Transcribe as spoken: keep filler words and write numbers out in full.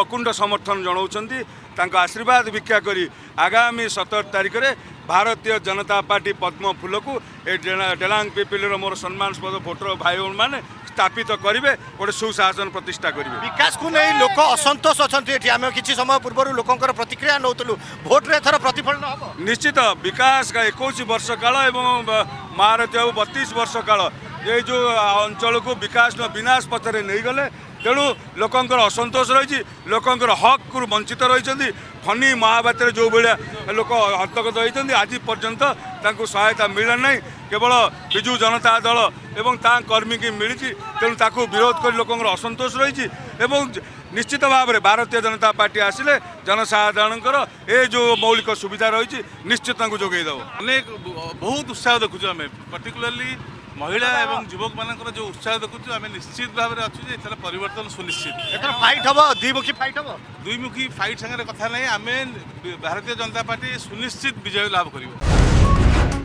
अकुंड समर्थन जनाउछन्ति तांको आशीर्वाद भिक्षा करी आगामी सतर तारिख रे भारतीय जनता पार्टी पद्म फूल को डेलांग पीपल मोर सम्मानस्पद भोटर भाई मैंने स्थापित करेंगे गोटे सुशासन प्रतिष्ठा करेंगे विकास को नहीं लोक असंतोष अच्छा आम किसी समय पूर्व लोकंर प्रतिक्रिया नौतलु भोट्रे एथर प्रतिफलन हम निश्चित विकास का इक्कीस वर्ष काल एवं महारती बत्तीस वर्ष काल ये जो अंचल को विकास विनाश पथर नहीं गले तेणु लोकंर असंतोष रही लोकंर हक को वंचित रही फनी महाबात्य जो भाया लोक हस्तगत होती आज पर्यंत सहायता मिले ना केवल विजु जनता दल एवं कर्मी की मिली तेणु विरोध कर लोकंर असंतोष रही निश्चित भाव में भारतीय जनता पार्टी आसिले जनसाधारण ये जो मौलिक सुविधा रही निश्चित जोगेद अनेक बहुत उत्साह देखु आम पर्टिकुलाली महिला एवं युवक मानकर जो उत्साह देखुचे आम निश्चित भाव में अच्छे एथर परिवर्तन सुनिश्चित एथर फाइट हम द्विमुखी फाइट हम द्विमुखी फाइट सागर कथा ना आम भारतीय जनता पार्टी सुनिश्चित विजय लाभ कर।